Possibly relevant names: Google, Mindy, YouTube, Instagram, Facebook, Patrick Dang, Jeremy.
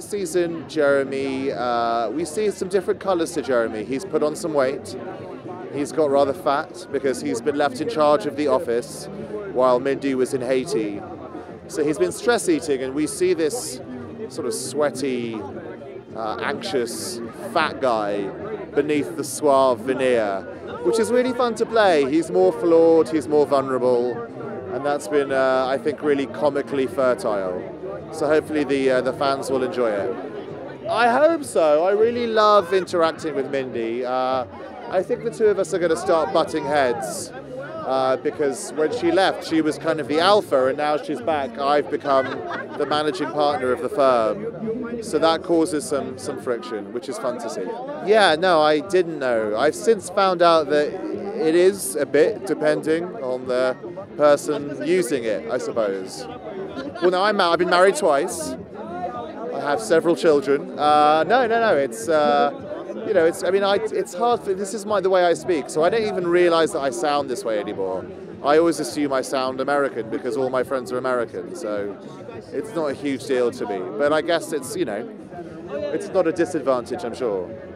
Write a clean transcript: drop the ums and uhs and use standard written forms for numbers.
This season, Jeremy, we see some different colours to Jeremy. He's put on some weight. He's got rather fat because he's been left in charge of the office while Mindy was in Haiti. So he's been stress eating, and we see this sort of sweaty, anxious, fat guy beneath the suave veneer, which is really fun to play. He's more flawed, he's more vulnerable, and that's been, I think, really comically fertile. So hopefully the fans will enjoy it. I hope so. I really love interacting with Mindy. I think the two of us are going to start butting heads because when she left, she was kind of the alpha, and now she's back. I've become the managing partner of the firm. So that causes some friction, which is fun to see. Yeah, no, I didn't know. I've since found out that it is a bit depending on the person using it, I suppose. Well, no, I've been married twice. I have several children. No, it's, you know, it's, I mean, it's hard, this is the way I speak, so I don't even realize that I sound this way anymore. I always assume I sound American because all my friends are American, so it's not a huge deal to me. But I guess it's, you know, it's not a disadvantage, I'm sure.